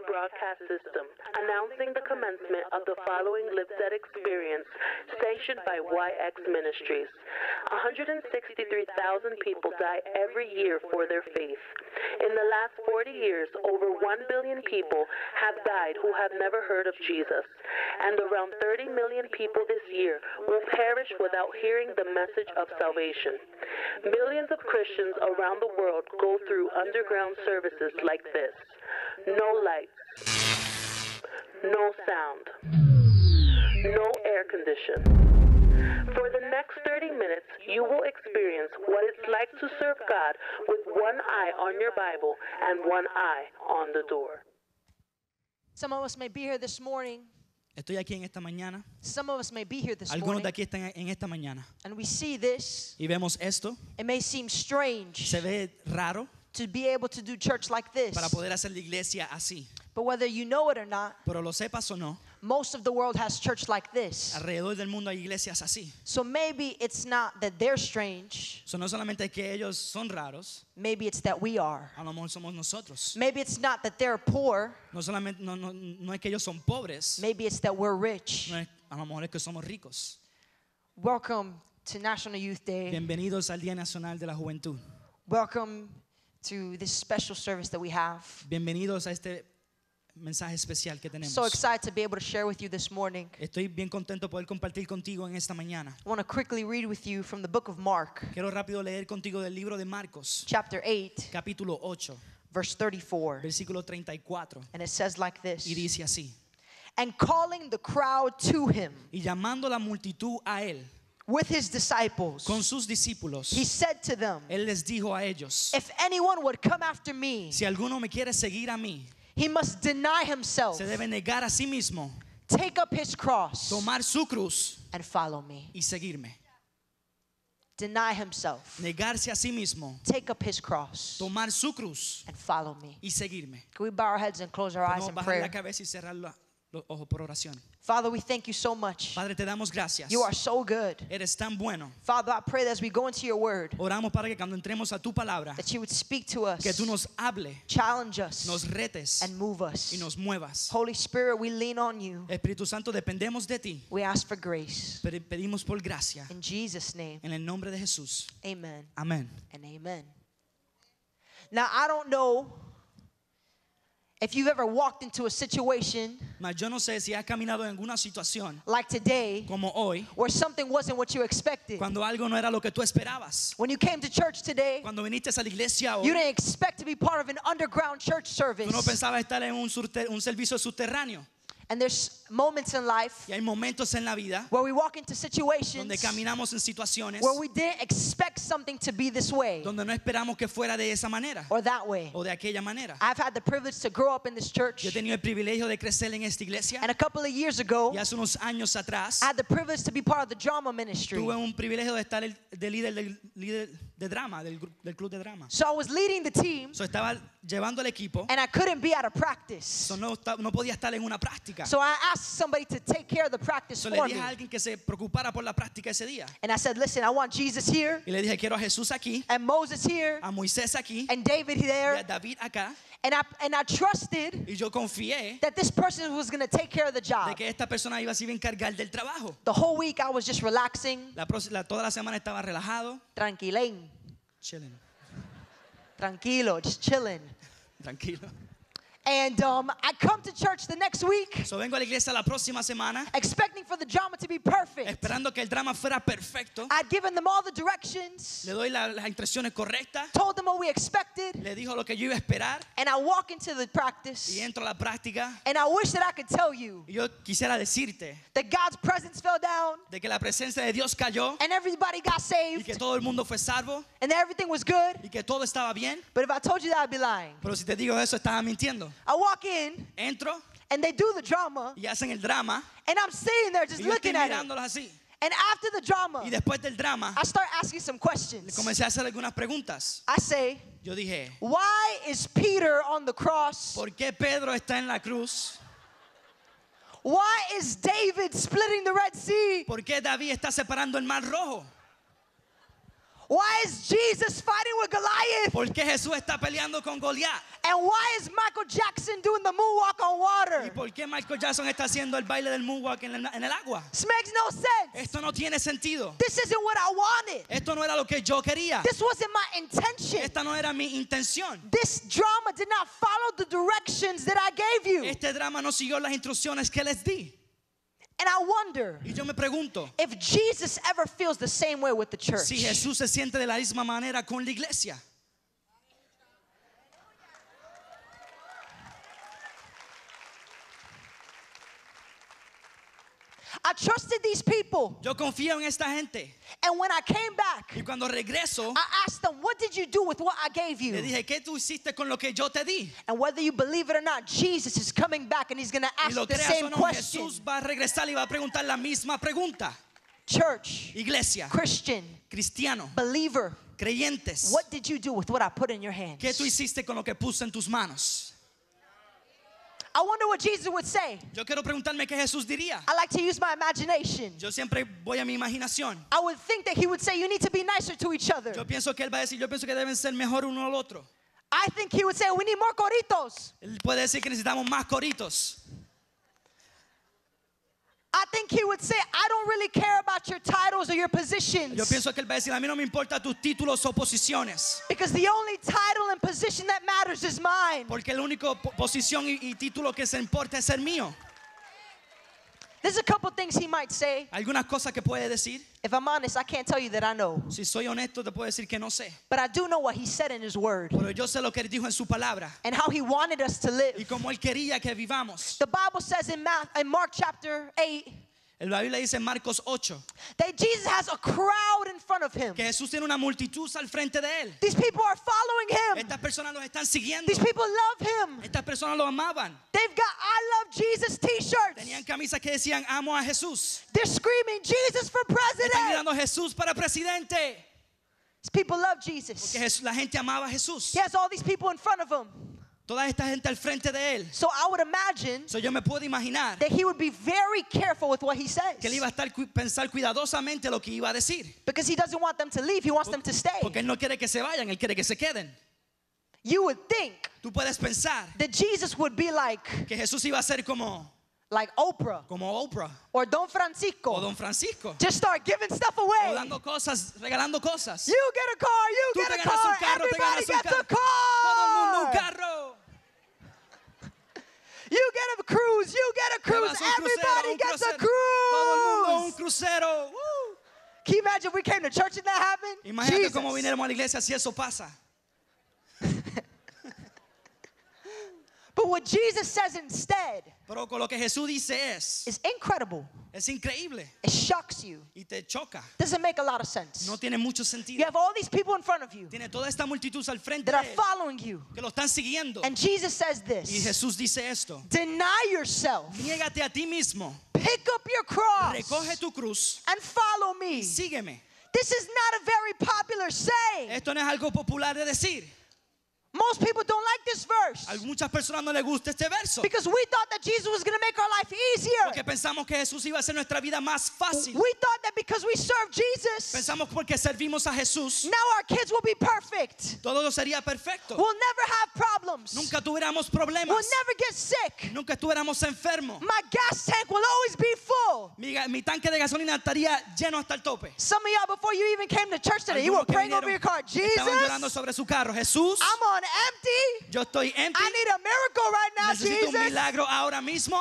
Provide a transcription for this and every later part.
community broadcast system, announcing the commencement of the following Live Set experience sanctioned by YX Ministries. 163,000 people die every year for their faith. In the last 40 years, over 1 billion people have died who have never heard of Jesus, and around 30 million people this year will perish without hearing the message of salvation. Millions of Christians around the world go through underground services like this. No lights, no sound, no air conditioning. For the next 30 minutes, you will experience what it's like to serve God with one eye on your Bible and one eye on the door. Some of us may be here this morning. Estoy aquí en esta mañana. Some of us may be here this morning. Algunos de aquí están en esta mañana. And we see this. Y vemos esto. It may seem strange. Se ve raro. To be able to do church like this. Para poder hacer la iglesia así. But whether you know it or not, pero lo sepas o no, most of the world has church like this. Alrededor del mundo hay iglesias así. So maybe it's not that they're strange. So no solamente que ellos son raros. Maybe it's that we are. A lo mejor somos nosotros. Maybe it's not that they're poor. No solamente no es que ellos son pobres. Maybe it's that we're rich. A lo mejor es que somos ricos. Welcome to National Youth Day. Bienvenidos al Día Nacional de la Juventud. Welcome to this special service that we have. Bienvenidos a este mensaje especial que tenemos. So excited to be able to share with you this morning. Estoy bien contento poder compartir contigo en esta mañana. I want to quickly read with you from the book of Mark. Quiero rápido leer contigo del libro de Marcos. Chapter 8. Capítulo 8. Verse 34. Versículo 34. And it says like this. Y dice así. And calling the crowd to him. Y llamando la multitud a él. With his disciples, con sus discípulos, he said to them, él les dijo a ellos, if anyone would come after me, si alguno me quiere seguir a mí, he must deny himself, se debe negar a sí mismo, take up his cross, tomar su cruz, and follow me, y seguirme. Deny himself, negarse a sí mismo, take up his cross, tomar su cruz, and follow me, y seguirme. Can we bow our heads and close our eyes in prayer? Los ojos por oración. Father, we thank you so much. Padre, te damos gracias. You are so good. Eres tan bueno. Father, I pray that as we go into your word, oramos para que cuando entremos a tu palabra, that you would speak to us, que tú nos hable, challenge us, nos retes, and move us, y nos muevas. Holy Spirit, we lean on you. Espíritu Santo, dependemos de ti. We ask for grace. Pedimos por gracia. In Jesus' name. En el nombre de Jesús. Amen. Amen. And amen. Now, I don't know if you've ever walked into a situation, yo no sé si has caminado en alguna situación, like today, como hoy, where something wasn't what you expected. Cuando algo no era lo que tú esperabas. When you came to church today, cuando viniste a la iglesia hoy, you didn't expect to be part of an underground church service. Tú no pensabas estar en un servicio subterráneo. And there's moments in life, y hay momentos en la vida, where we walk into situations, donde caminamos en situaciones, where we didn't expect something to be this way, donde no esperamos que fuera de esa manera, or that way, o de aquella manera. I've had the privilege to grow up in this church. Yo he tenido el privilegio de crecer en esta iglesia. And a couple of years ago, y hace unos años atrás, I had the privilege to be part of the drama ministry. Tuve un privilegio de estar líder de drama del club de drama. So I was leading the team. So estaba llevando el equipo. And I couldn't be at a practice. So no podía estar en una práctica. So I asked somebody to take care of the practice for me. And I said, listen, I want Jesus here. Y le dije, quiero a Jesús aquí, and Moses here. A Moisés aquí, and David there. Y a David acá. And I trusted that this person was going to take care of the job. De que esta persona iba a encargar del trabajo. The whole week I was just relaxing. Toda la semana estaba relajado. Tranquilén. Chilling. Tranquilo, just chilling. Tranquilo. And I come to church the next week, so vengo a la iglesia la próxima semana, expecting for the drama to be perfect. Esperando que el drama fuera perfecto. I'd given them all the directions. Le doy las instrucciones correctas. Told them what we expected. Le dijo lo que yo iba a esperar. And I walk into the practice. Y entro a la práctica. And I wish that I could tell you. Yo quisiera decirte. That God's presence fell down. De que la presencia de Dios cayó. And everybody got saved. Y que todo el mundo fue salvo. And everything was good. Y que todo estaba bien. But if I told you that, I'd be lying. Pero si te digo eso, estaba mintiendo. I walk in, entro, and they do the drama, y hacen el drama, and I'm sitting there just looking at it. Así. And after the drama, y después del drama, I start asking some questions. Comencé a hacer algunas preguntas. I say, yo dije, why is Peter on the cross? ¿Por qué Pedro está en la cruz? Why is David splitting the Red Sea? ¿Por qué David está separando el Mar Rojo? Why is Jesus fighting with Goliath? ¿Por qué Jesús está peleando con Goliat? And why is Michael Jackson doing the moonwalk on water? ¿Y por qué Michael Jackson está haciendo el baile del moonwalk en el agua? This makes no sense. Esto no tiene sentido. This isn't what I wanted. Esto no era lo que yo quería. This wasn't my intention. Esta no era mi intención. This drama did not follow the directions that I gave you. Este drama no siguió las instrucciones que les di. And I wonder if Jesus ever feels the same way with the church. Si Jesús se siente de la misma manera con la iglesia. I trusted these people. Yo confío en esta gente. And when I came back, y cuando regreso, I asked them, what did you do with what I gave you? Le dije, ¿qué tú hiciste con lo que yo te di? And whether you believe it or not, Jesus is coming back and he's going to ask the same question. Jesús va a regresar y va a preguntar la misma pregunta. Church, iglesia, Christian, cristiano, believer, creyentes, what did you do with what I put in your hands? ¿Qué tú hiciste con lo que puse en tus manos? I wonder what Jesus would say. Yo quiero preguntarme qué Jesús diría. I like to use my imagination. Yo siempre voy a mi imaginación. I would think that he would say, you need to be nicer to each other. Yo pienso que él va a decir, yo pienso que deben ser mejor uno al otro. I think he would say, we need more coritos. Él puede decir que necesitamos más coritos. I think he would say, I don't really care about your titles or your positions. Yo pienso que él va a decir, a mí no me importa tus títulos o posiciones. Because the only title and position that matters is mine. Porque la única posición y título que se importa es el mío. There's a couple things he might say. Algunas cosas que puede decir. If I'm honest, I can't tell you that I know. Si soy honesto, te puedo decir que no sé. But I do know what he said in his word. Pero yo sé lo que él dijo en su palabra. And how he wanted us to live. Y como él quería que vivamos. The Bible says in Mark chapter 8. La Biblia dice en Marcos 8. That Jesus has a crowd in front of him. Que Jesús tiene una multitud al frente de él. These people are following him. Estas personas lo están siguiendo. These people love him. Estas personas lo amaban. They've got I love Jesus t-shirts. Tenían camisas que decían amo a Jesús. They're screaming Jesus for president. Están gritando Jesús para presidente. These people love Jesus. Porque la gente amaba a Jesús. He has all these people in front of him. Toda esta gente al frente de él. So I would imagine yo me puedo imaginar that he would be very careful with what he says. Que él iba a estar pensar cuidadosamente lo que iba a decir. Because he doesn't want them to leave, he wants them to stay. Porque él no quiere que se vayan, él quiere que se queden. You would think tú puedes pensar that Jesus would be like que Jesús iba a ser like Oprah. Como Oprah. Or Don Francisco. O Don Francisco. Just start giving stuff away. Regalando cosas. You get a car, you get a car. Everybody gets a car. Todo el mundo un carro. You get a cruise, you get a cruise, everybody gets a cruise. Todo el mundo un crucero. Woo. Can you imagine if we came to church and that happened? Imagínate cómo vinéramos a la iglesia si eso pasa. But what Jesus says instead Pero lo que Jesús dice is incredible. Es increíble. It shocks you. Y te choca. Doesn't make a lot of sense. No tiene mucho sentido. You have all these people in front of you. Tiene toda esta multitud al frente that are following you. Que lo están siguiendo. And Jesus says this. Y Jesús dice esto. Deny yourself. Niégate a ti mismo. Pick up your cross. Recoge tu cruz. And follow me. Sígueme. This is not a very popular saying. Esto no es algo popular de decir. Most people don't like this verse. Muchas personas no les gusta este verso. Because we thought that Jesus was going to make our life easier. Porque pensamos que Jesús iba a hacer nuestra vida más fácil. We thought that because we serve Jesus. Pensamos porque servimos a Jesús. Now our kids will be perfect. Todo sería perfecto. We'll never have problems. Nunca tuviéramos problemas. We'll never get sick. Nunca estuviéramos enfermos. My gas tank will always be full. Mi tanque de gasolina estaría lleno hasta el tope. Some of y'all before you even came to church today, you were praying over your car. Jesus. Estaban llorando sobre su carro. Jesús. I'm on empty. Yo estoy empty. I need a miracle right now, necesito Jesus. Un milagro ahora mismo.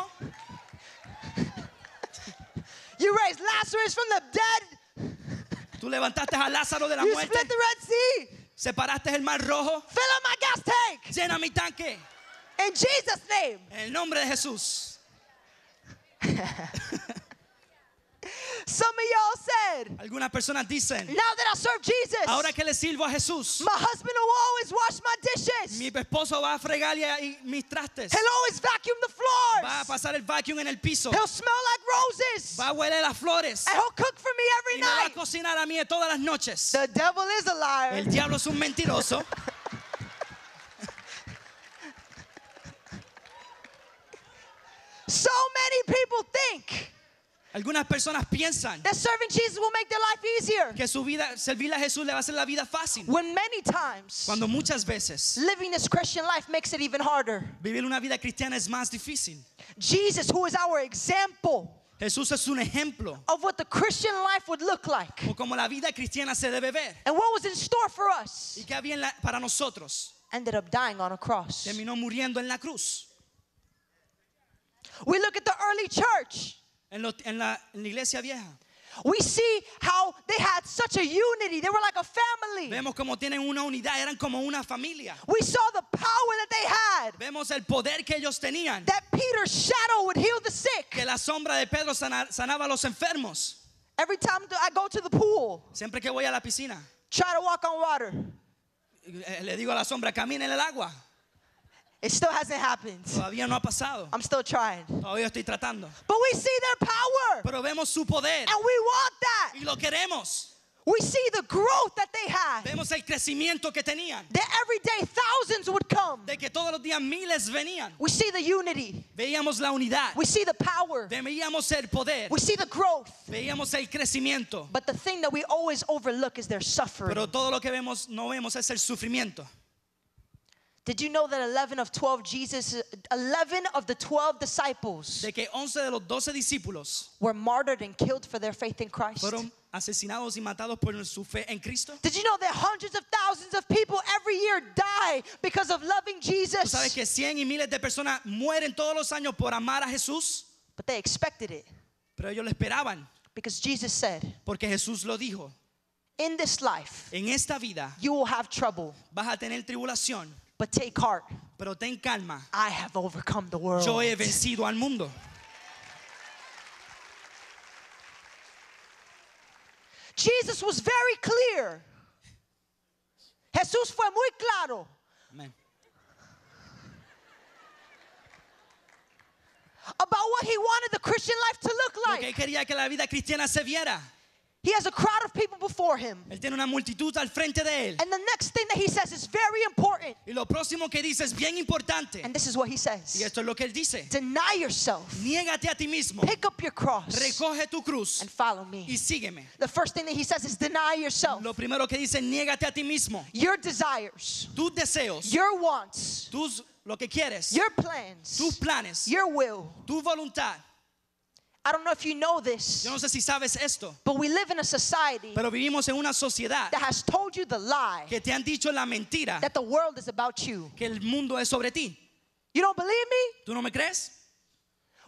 You raised Lazarus from the dead. Tú levantaste a Lázaro de la muerte. You split the Red Sea. Separaste el Mar Rojo. Fill up my gas tank. Llena mi tanque. In Jesus' name. En el nombre de Jesús. Some of y'all said, algunas personas dicen, now that I serve Jesus, ahora que le sirvo a Jesús, my husband will always wash my dishes. Mi esposo va a fregar mis trastes. He'll always vacuum the floors. Va a pasar el vacuum en el piso. He'll smell like roses. Va a hueler las flores. And he'll cook for me every y night. Me va a cocinar a mí todas las noches. The devil is a liar. El diablo es un mentiroso. So many people think Algunas personas piensan that serving Jesus will make their life easier. Que su vida, servirle a Jesús le va a hacer la vida fácil. When many times, cuando muchas veces, living this Christian life makes it even harder. Vivir una vida cristiana es más difícil. Jesus, who is our example, Jesús es un ejemplo of what the Christian life would look like. O como la vida cristiana se debe ver. And what was in store for us. Y qué había para nosotros. Ended up dying on a cross. Terminó muriendo en la cruz. We look at the early church. En la iglesia vieja. We see how they had such a unity. They were like a family. Vemos como tienen una unidad, eran como una familia. We saw the power that they had. Vemos el poder que ellos tenían. That Peter's shadow would heal the sick. Que la sombra de Pedro sanaba a los enfermos. Every time I go to the pool. Siempre que voy a la piscina. Try to walk on water. Le digo a la sombra, camina en el agua. It still hasn't happened. Todavía no ha pasado. I'm still trying. Todavía estoy tratando. But we see their power. Pero vemos su poder. And we want that. Y lo queremos. We see the growth that they had. Vemos el crecimiento que tenían. That every day thousands would come. De que todos los días miles venían. We see the unity. Veíamos la unidad. We see the power. Veíamos el poder. We see the growth. Veíamos el crecimiento. But the thing that we always overlook is their suffering. Pero todo lo que vemos no vemos es el sufrimiento. Did you know that 11 of the 12 disciples de que 11 de los 12 discípulos were martyred and killed for their faith in Christ? Fueron asesinados y matados por su fe en Cristo. Did you know that hundreds of thousands of people every year die because of loving Jesus? ¿Tú sabes que 100 y miles de personas mueren todos los años por amar a Jesús? But they expected it. Pero ellos lo esperaban. Because Jesus said. Porque Jesús lo dijo. In this life, en esta vida, you will have trouble. Vas a tener tribulación. But take heart. Pero ten calma. I have overcome the world. Yo he vencido al mundo. Jesus was very clear. Jesús fue muy claro. Amen. About what he wanted the Christian life to look like. Lo que quería que la vida cristiana se viera. He has a crowd of people before him. Él tiene una multitud al frente de él. And the next thing that he says is very important. Y lo próximo que dice es bien importante. And this is what he says. Y esto es lo que él dice. Deny yourself. Niégate a ti mismo. Pick up your cross. Recoge tu cruz. And follow me. Y sígueme. The first thing that he says is deny yourself. Lo primero que dice, niégate a ti mismo. Your desires. Tus deseos. Your wants. Tus lo que quieres. Your plans. Tus planes. Your will. Tu voluntad. I don't know if you know this. Yo no sé si sabes esto. But we live in a society. Pero vivimos en una sociedad that has told you the lie. Que te han dicho la mentira. That the world is about you. Que el mundo es sobre ti. You don't believe me? ¿Tú no me crees?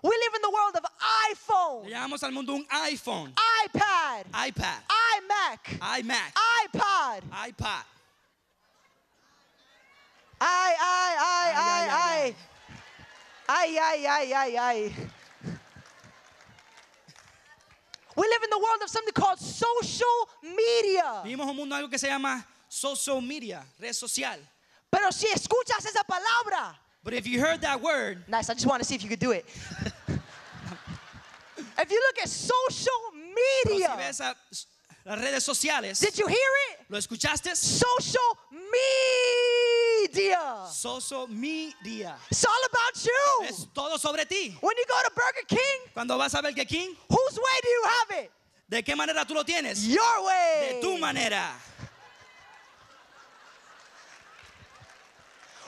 We live in the world of iPhone. Le llamamos al mundo un iPhone. iPad. iPad. iMac. iMac. iPod. iPod. I. I. We live in the world of something called social media. Vivimos un mundo algo que se llama social media, red social. Pero si escuchas esa palabra. But if you heard that word. Nice, I just want to see if you could do it. If you look at social media. Si ves las redes sociales. Did you hear it? ¿Lo escuchaste? Social media. Social media. It's all about you. Es todo sobre ti. When you go to Burger King. Cuando vas a Burger King. Whose way do you have it? ¿De qué manera tú lo tienes? Your way. De tu manera.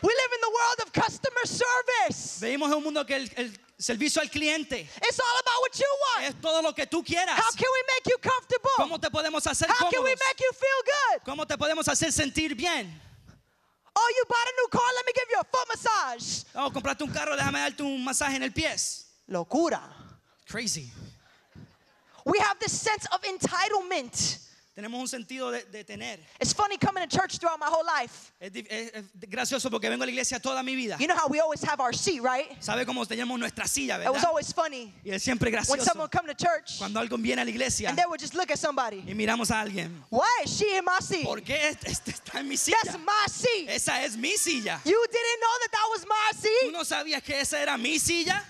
We live in the world of customer service. Vivimos en un mundo que el servicio al cliente. It's all about what you want. Es todo lo que tú quieras. How can we make you comfortable? ¿Cómo te podemos hacer cómodos? How can we make you feel good? ¿Cómo te podemos hacer sentir bien? Oh, you bought a new car, let me give you a foot massage. Oh, compraste un carro, déjame darte un masaje en el pies. Locura. Crazy. We have this sense of entitlement. Tenemos un sentido de tener. It's funny coming to church throughout my whole life. Es gracioso porque vengo a la iglesia toda mi vida. You know how we always have our seat, right? Sabe cómo teníamos nuestra silla, ¿verdad? It was always funny. Y es siempre gracioso. When someone come to church. Cuando alguien viene a la iglesia. And they would just look at somebody. Y miramos a alguien. Why is she in my seat? ¿Por qué está en mi silla? That's my seat. Esa es mi silla. You didn't know that was my seat? ¿Tú no sabías que esa era mi silla?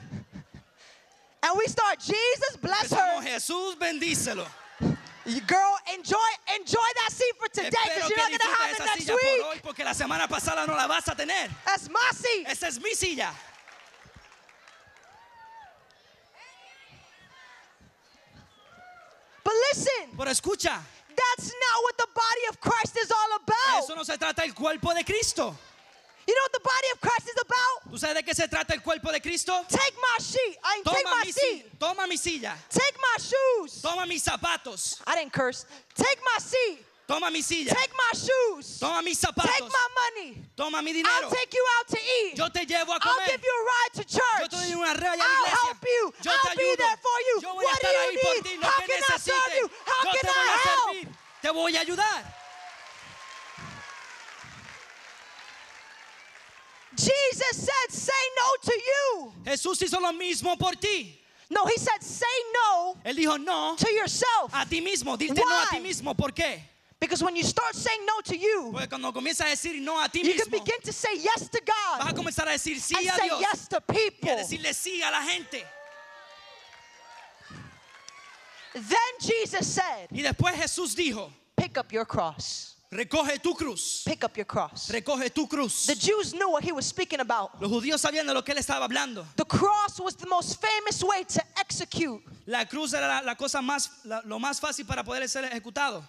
And we start, Jesus bless her. Jesús bendícelo. Girl, enjoy that seat for today because you're not going to have it next week. Porque la semana pasada no la vas a tener. That's my seat. Esa es mi silla. listen. Pero escucha. That's not what the body of Christ is all about. Eso no se trata el cuerpo de Cristo. You know what the body of Christ is about? ¿Tú sabes de qué se trata el cuerpo de Cristo? Take my sheet. Toma mi silla. Take my shoes. Toma mis zapatos. I didn't curse. Take my seat. Toma mi silla. Take my shoes. Toma mis zapatos. Take my money. Toma mi dinero. I'll take you out to eat. Yo te llevo a comer. I'll give you a ride to church. Yo te doy una raya a la iglesia. I'll help you. Yo I'll be there for you. Yo voy a estar ahí por ti. Lo que necesites. How can I serve you? How can I help? Te voy a ayudar. Jesus said, "Say no to you." Jesús hizo lo mismo por ti. No, he said, "Say no." Él dijo no. To yourself. A ti mismo. Dite no a ti mismo. ¿Por qué? Because when you start saying no to you, cuando comienzas a decir no a ti mismo, you can begin to say yes to God. Vas a comenzar a decir sí a Dios. Yes to people. Y a decirle sí a la gente. Then Jesus said, y después Jesús dijo, "Pick up your cross." Recoge tu cruz. Pick up your cross. Recoge tu cruz. The Jews knew what he was speaking about. Los judíos sabían de lo que él estaba hablando. The cross was the most famous way to execute. La cruz era la cosa más lo más fácil para poder ser ejecutado.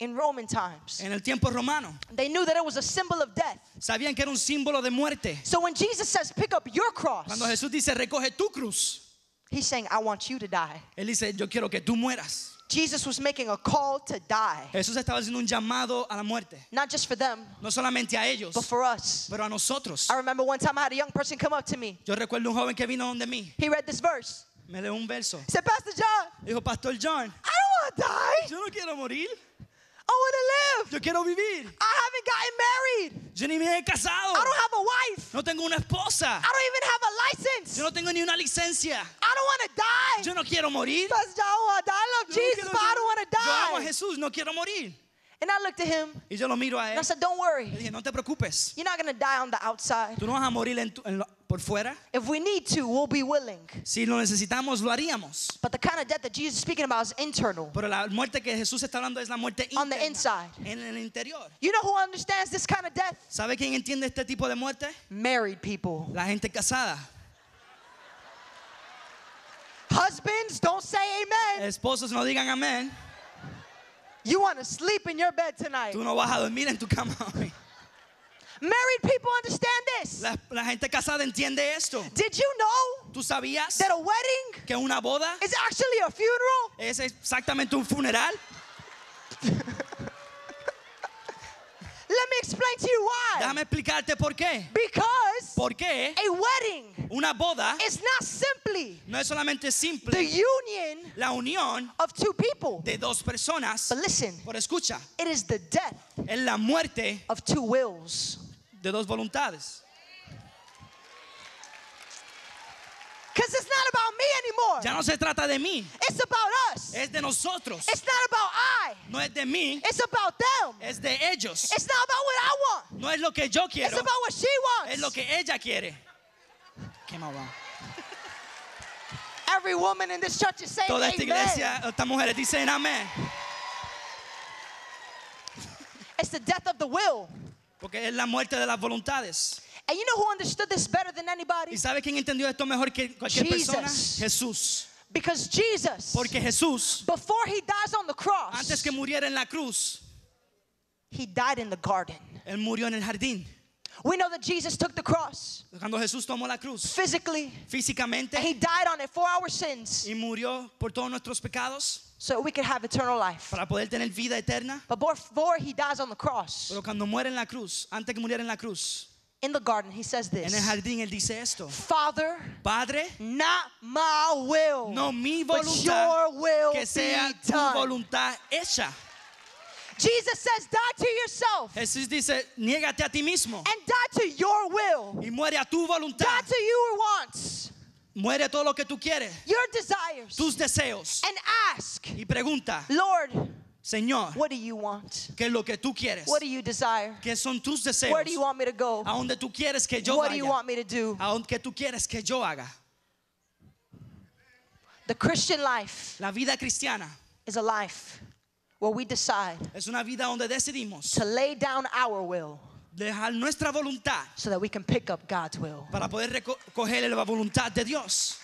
In Roman times. En el tiempo romano. They knew that it was a symbol of death. Sabían que era un símbolo de muerte. So when Jesus says pick up your cross. Cuando Jesús dice recoge tu cruz. He's saying I want you to die. Él dice yo quiero que tú mueras. Jesus was making a call to die. Jesús estaba haciendo un llamado a la muerte. Not just for them. No solamente a ellos. But for us. Pero a nosotros. I remember one time I had a young person come up to me. Yo recuerdo un joven que vino donde mí. He read this verse. Me leyó un verso. He said, Pastor John. Dijo, Pastor John. I don't want to die. Yo no quiero morir. I want to live. Yo quiero vivir. I haven't gotten married. Yo ni me he casado. I don't have a wife. No tengo una esposa. I don't even have a license. Yo no tengo ni una licencia. I don't want to die. Yo no quiero morir. I love Jesus, but I don't want to die. Yo amo a Jesús, no quiero morir. And I looked at him. Y yo lo miro a él. And I said, "Don't worry. Le dije, no te preocupes. You're not going to die on the outside. Tú no vas a morir por fuera. If we need to, we'll be willing. Si lo necesitamos, lo haríamos. But the kind of death that Jesus is speaking about is internal. Pero la muerte que Jesús está hablando es la muerte interna. On the inside. En el interior. You know who understands this kind of death? ¿Sabe quién entiende este tipo de muerte? Married people. La gente casada. Husbands, don't say amen. Esposos, no digan amén. You want to sleep in your bed tonight. Tú no vas a dormir en tu cama hoy. Married people understand this. La gente casada entiende esto. Did you know? ¿Tú sabías? That a wedding. Que una boda. Is actually a funeral. Es exactamente un funeral. Let me explain to you why. Déjame explicarte por qué. Because. Porque. A wedding. Una boda. It's not simply. No es solamente simple. The union. La unión. Of two people. De dos personas. But listen. Pero escucha. It is the death. Es la muerte. Of two wills. De dos voluntades. Because it's not about me anymore. Ya no se trata de mí. It's about us. Es de nosotros. It's not about I. No es de mí. It's about them. Es de ellos. It's not about what I want. No es lo que yo quiero. It's about what she wants. Es lo que ella quiere. Qué mal va. Every woman in this church is saying amen. Toda esta iglesia, estas mujeres dicen amén. It's the death of the will. Porque es la muerte de las voluntades. And you know who understood this better than anybody? ¿Y sabe quién entendió esto mejor que cualquier persona? Jesús. Because Jesus. Porque Jesús. Before he dies on the cross. Antes que muriera en la cruz. He died in the garden. Él murió en el jardín. We know that Jesus took the cross. Cuando Jesús tomó la cruz. Physically. Físicamente. And he died on it for our sins. Y murió por todos nuestros pecados. So we could have eternal life. Para poder tener vida eterna. But before he dies on the cross. Pero cuando muere en la cruz, antes que muriera en la cruz. In the garden, he says this. En el jardín él dice esto. Father, Padre, not my will, no mi voluntad, but your will que sea tu voluntad hecha. Jesus says, die to yourself. Jesús dice, niégate a ti mismo. And die to your will. Y muere a tu voluntad. Die to your wants. Muere todo lo que tú quieres. Your desires. Tus deseos. And ask. Y pregunta. Lord. Señor, what do you want? ¿Qué es lo que tú quieres? What do you desire? ¿Qué son tus deseos? Where do you want me to go? ¿A dónde tú quieres que yo vaya? What do you want me to do? ¿A dónde tú quieres que yo haga? The Christian life. La vida cristiana is a life where we decide. Es una vida donde decidimos to lay down our will. Dejar nuestra voluntad. So that we can pick up God's will. Para poder recoger la voluntad de Dios.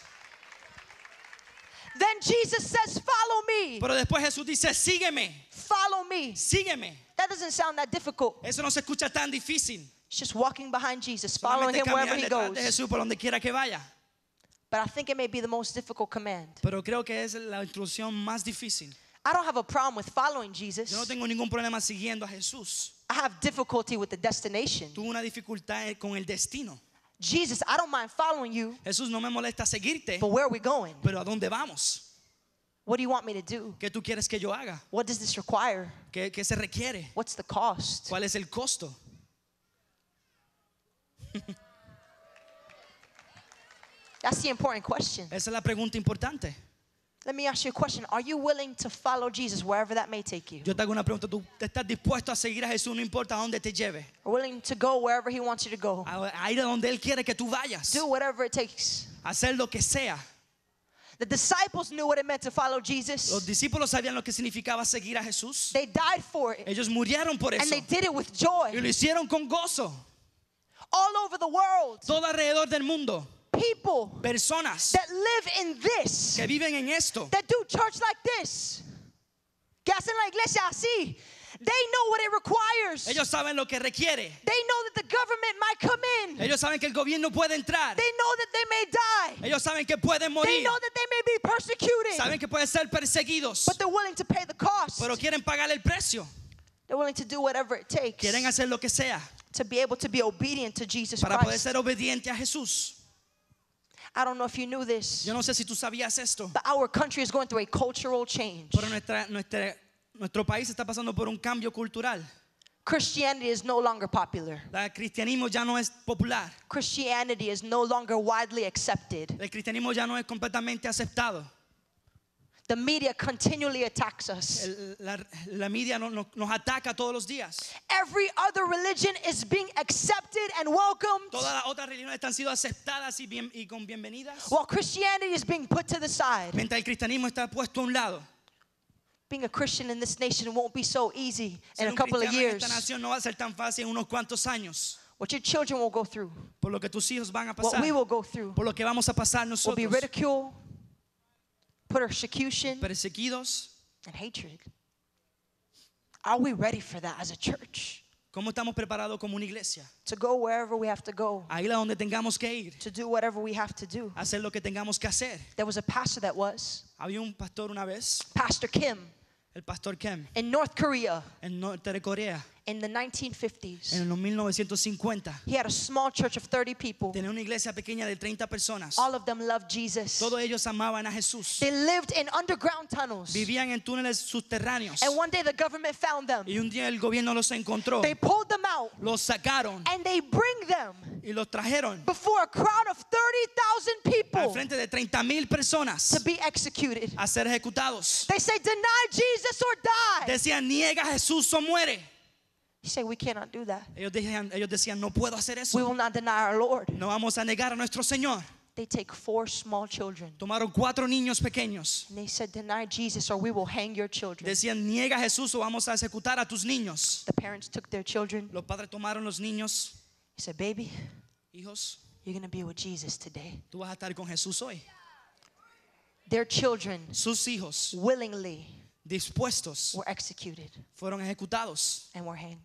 Then Jesus says, "Follow me." Pero después Jesús dice, "Sígueme." Follow me. Sígueme. That doesn't sound that difficult. Eso no se escucha tan difícil. It's just walking behind Jesus, following him wherever he goes. De Jesús por donde quiera que vaya. But I think it may be the most difficult command. Pero creo que es la instrucción más difícil. I don't have a problem with following Jesus. Yo no tengo ningún problema siguiendo a Jesús. I have difficulty with the destination. Tuve una dificultad con el destino. Jesus, I don't mind following you. Jesús, no me molesta seguirte. But where are we going? Pero ¿a dónde vamos? What do you want me to do? ¿Qué tú quieres que yo haga? What does this require? ¿Qué se requiere? What's the cost? ¿Cuál es el costo? That's the important question. Esa es la pregunta importante. Let me ask you a question. Are you willing to follow Jesus wherever that may take you? Yo te hago una pregunta. ¿Tú estás dispuesto a seguir a Jesús no importa a dónde te lleve? Willing to go wherever he wants you to go. A ir a donde él quiere que tú vayas. Do whatever it takes. Hacer lo que sea. The disciples knew what it meant to follow Jesus. Los discípulos sabían lo que significaba seguir a Jesús. They died for it. Ellos murieron por eso. And they did it with joy. Y lo hicieron con gozo. All over the world. Todo alrededor del mundo. People personas that live in this, que viven en esto, that do church like this, que hacen la iglesia así, they know what it requires. Ellos saben lo que requiere. They know that the government might come in. Ellos saben que el gobierno puede entrar. They know that they may die. Ellos saben que pueden morir. They know that they may be persecuted. Saben que pueden ser perseguidos. But they're willing to pay the cost. Pero quieren pagar el precio. They're willing to do whatever it takes. Quieren hacer lo que sea. To be able to be obedient to Jesus Christ. Para poder ser obediente a Jesús. I don't know if you knew this. Yo no sé si tú sabías esto. But our country is going through a cultural change. Pero nuestro país está pasando por un cambio cultural. Christianity is no longer popular. El cristianismo ya no es popular. Christianity is no longer widely accepted. El cristianismo ya no es completamente aceptado. The media continually attacks us. La media nos ataca todos los días. Every other religion is being accepted and welcomed. Todas las otras religiones están siendo aceptadas y con bienvenidas. While Christianity is being put to the side. Mientras el cristianismo está puesto a un lado. Being a Christian in this nation won't be so easy in a couple of years. Esta nación no va a ser tan fácil en unos cuantos años. What your children will go through. Por lo que tus hijos van a pasar. What we will go through. Por lo que vamos a pasar nosotros. Will be ridiculed. Persecution and hatred. Are we ready for that as a church? ¿Cómo estamos preparados como una iglesia? To go wherever we have to go. A ir a donde tengamos que ir. To do whatever we have to do. Hacer lo que tengamos que hacer. There was a pastor that was. Había un pastor una vez. Pastor Kim. El pastor Kim. In North Korea. En Norte de Corea. In the 1950s. En los 1950. He had a small church of 30 people. Tenía una iglesia pequeña de 30 personas. All of them loved Jesus. Todos ellos amaban a Jesús. They lived in underground tunnels. Vivían en túneles subterráneos. And one day the government found them. Y un día el gobierno los encontró. They pulled them out. Los sacaron. And they bring them. Y los trajeron. Before a crowd of 30,000 people. Al frente de 30,000 personas. To be executed. A ser ejecutados. They say, "Deny Jesus or die." Decían, niega a Jesús o muere. He said, "We cannot do that." Ellos decían, no puedo hacer eso. We will not deny our Lord. No vamos a negar a nuestro Señor. They take 4 small children. Tomaron 4 niños pequeños. And they said, "Deny Jesus or we will hang your children." Decían, niega a Jesús o vamos a ejecutar a tus niños. The parents took their children. Los padres tomaron los niños. He said, "Baby, hijos, you're going to be with Jesus today." Tú vas a estar con Jesús hoy. Their children, sus hijos, willingly, dispuestos, were executed, fueron ejecutados, and were hanged.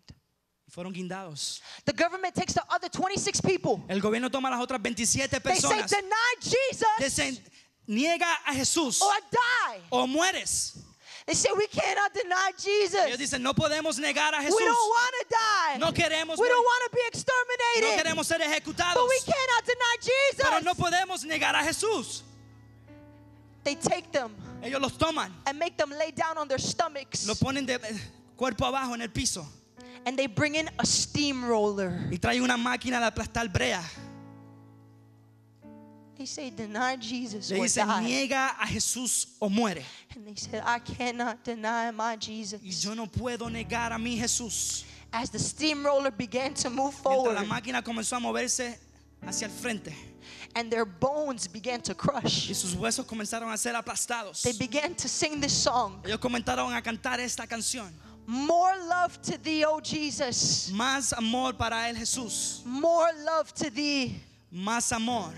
Fueron guindados. The government takes the other 26 people. El gobierno toma las otras 27 personas. They say, "Deny Jesus." Dicen, niega a Jesús. Or die. O mueres. They say, "We cannot deny Jesus." Ellos dicen, no podemos negar a Jesús. We don't want to die. No queremos morir. We don't want to be exterminated. No queremos ser ejecutados. But we cannot deny Jesus. Pero no podemos negar a Jesús. They take them. Ellos los toman. And make them lay down on their stomachs. Lo ponen de cuerpo abajo en el piso. And they bring in a steamroller. Y trae una máquina de aplastar brea. They say, "Deny Jesus or die." Le dicen, niega a Jesús o muere. And they said, "I cannot deny my Jesus." Y yo no puedo negar a mi Jesús. As the steamroller began to move forward. La máquina comenzó a moverse hacia el frente. And their bones began to crush. Y sus huesos comenzaron a ser aplastados. They began to sing this song. Ellos comenzaron a cantar esta canción. "More love to thee, O Jesus." Más amor para el Jesús. "More love to thee." Más amor.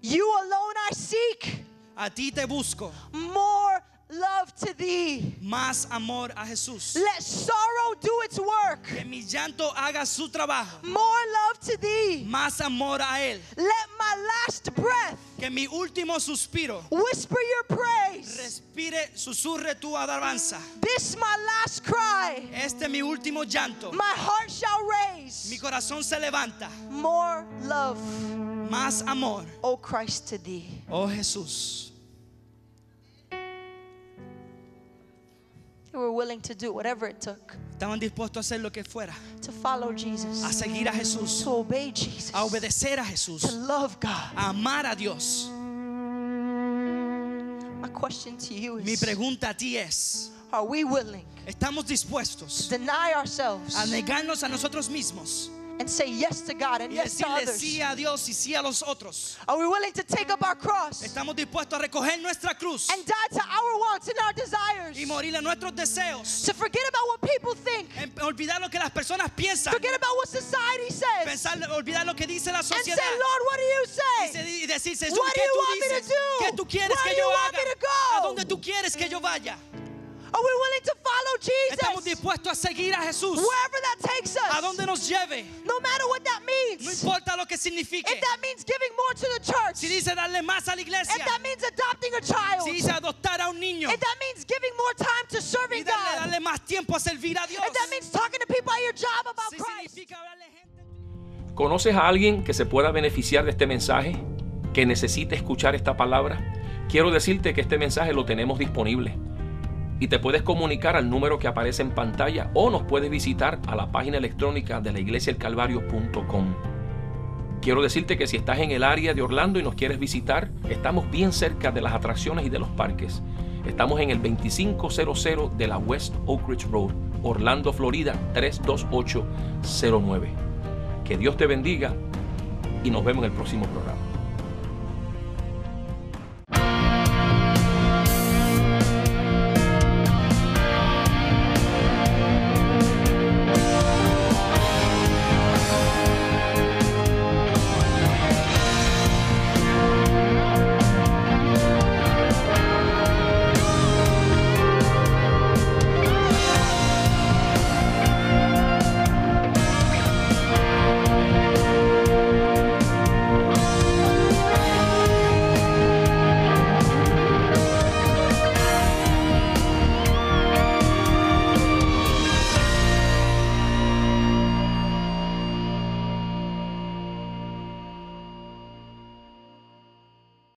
"You alone I seek." A ti te busco. More love to thee. Más amor a Jesús. Let sorrow do its work. Que mi llanto haga su trabajo. More love to thee. Más amor a él. Let my last breath. Que mi último suspiro. Whisper your praise. Respire, susurre tu alabanza. This my last cry. Este mi último llanto. My heart shall raise. Mi corazón se levanta. More love. Más amor. Oh Christ to thee. Oh Jesús. They were willing to do whatever it took. Estaban dispuestos a hacer lo que fuera. To follow Jesus. A seguir a Jesús. To obey Jesus. A obedecer a Jesús. To love God. A amar a Dios. My question to you is, mi pregunta a ti es, are we willing? Estamos dispuestos. To deny ourselves. A negarnos a nosotros mismos. And say yes to God and yes to others. Sí a Dios y sí a los otros. Are we willing to take up our cross? Estamos dispuestos a recoger nuestra cruz. And die to our wants and our desires. Y morir a nuestros deseos. To forget about what people think. Olvidar lo que las personas piensan. Forget about what society says. Olvidar lo que dice la sociedad. And say, Lord, what do you say? Y decir, Jesús, ¿qué tú dices? ¿Qué tú quieres que yo haga? ¿A dónde tú quieres que yo vaya? Are we willing to follow Jesus? Estamos dispuestos a seguir a Jesús. Wherever that takes us. A donde nos lleve. No matter what that means. No importa lo que signifique. If that means giving more to the church. Si dice darle más a la iglesia. If that means adopting a child. Si dice adoptar a un niño. If that means giving more time to serving God. Y darle más tiempo a servir a Dios. If that means talking to people at your job about Christ. ¿Conoces a alguien que se pueda beneficiar de este mensaje? ¿Que necesite escuchar esta palabra? Quiero decirte que este mensaje lo tenemos disponible. Y te puedes comunicar al número que aparece en pantalla o nos puedes visitar a la página electrónica de la iglesiaelcalvario.com. Quiero decirte que si estás en el área de Orlando y nos quieres visitar, estamos bien cerca de las atracciones y de los parques. Estamos en el 2500 de la West Oak Ridge Road, Orlando, Florida 32809. Que Dios te bendiga y nos vemos en el próximo programa.